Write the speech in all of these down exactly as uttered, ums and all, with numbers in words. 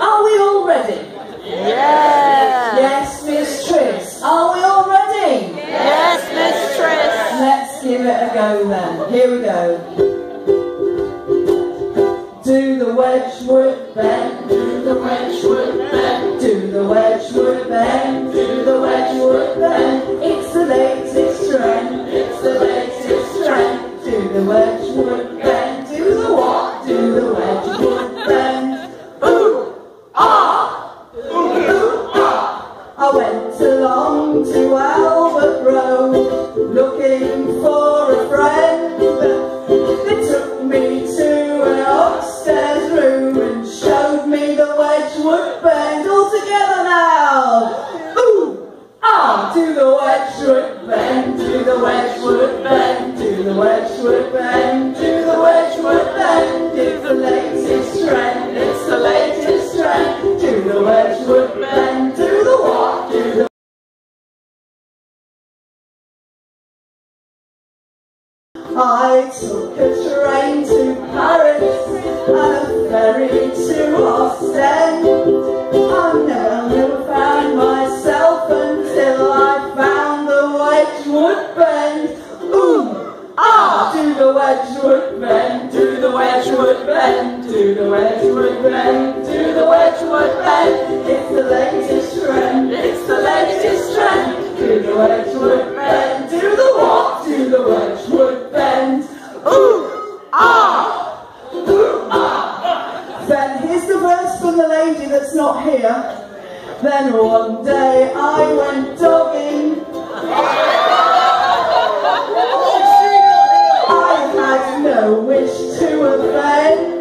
Are we all ready? Yes. Yes, mistress. Are we all ready? Yes, mistress. Let's give it a go then. Here we go. Do the Wedgewood Bend. Do the Wedgewood Bend. Do the Wedgewood Bend. Do the Wedgewood Bend. It's the latest trend. It's the latest trend. Do the Wedgewood Bend. Do the what? Do the Wedgewood Bend. I went along to Albert Road, looking for a friend. They took me to an upstairs room and showed me the Wedgewood Bend. All together now! Ooh! Ah! Do the Wedgewood Bend, do the Wedgewood Bend, do the Wedgewood Bend, do the Wedgewood Bend. It's the latest trend, it's the latest trend. Do the Wedgewood Bend, do the what? I took a train to Paris and a ferry to Ostend. I never found myself until I found the Wedgewood Bend. Ooh! Ah! Do the Wedgewood Bend, do the Wedgewood Bend, do the Wedgewood Bend, do the Wedgewood Bend. It's the latest trend, it's the latest trend. Do the Wedgewood Bend, do the what? Do the Wedgewood Bend. Ooh! Ah! Ooh! Ah! Then here's the verse from the lady that's not here. Then one day I went dogging. I had no wish to offend.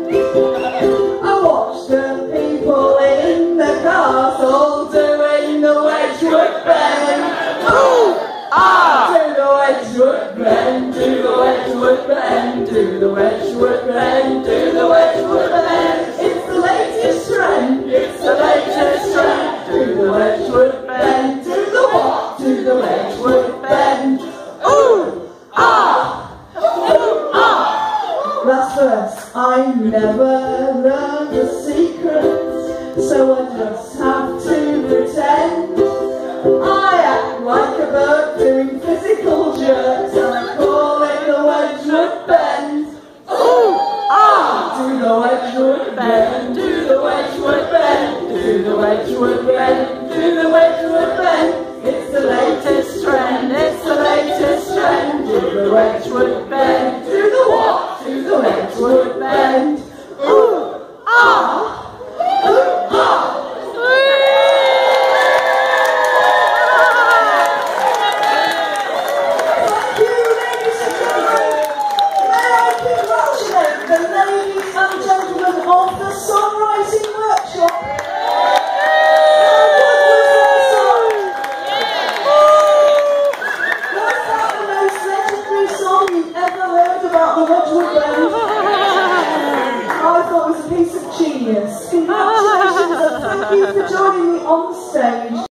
I watched the people in the cars all doing the Wedgewood Bend. Ooh! Ah! Do the Wedgewood Bend, do the Wedgewood Bend, do the Wedgewood Bend, do the Wedgewood Bend. It's the latest trend, it's the latest trend. Do the Wedgewood Bend, do the what? Do the Wedgewood Bend. Ooh! Ah! Ooh! Ah! Last verse. I never learned the secret, so I just have to pretend. I act like a bird doing physical jerks and I call it the Wedgewood Bend. Ooh! Ah! Do the Wedgewood Bend, do the Wedgewood Bend, do the Wedgewood Bend, do the Wedgewood Bend. It's the latest trend, it's the latest trend. Do the Wedgewood Bend, do the what? Do the Wedgewood Bend. Ooh! Ah! Ooh! Ah! Yes, congratulations and thank you for joining me on stage.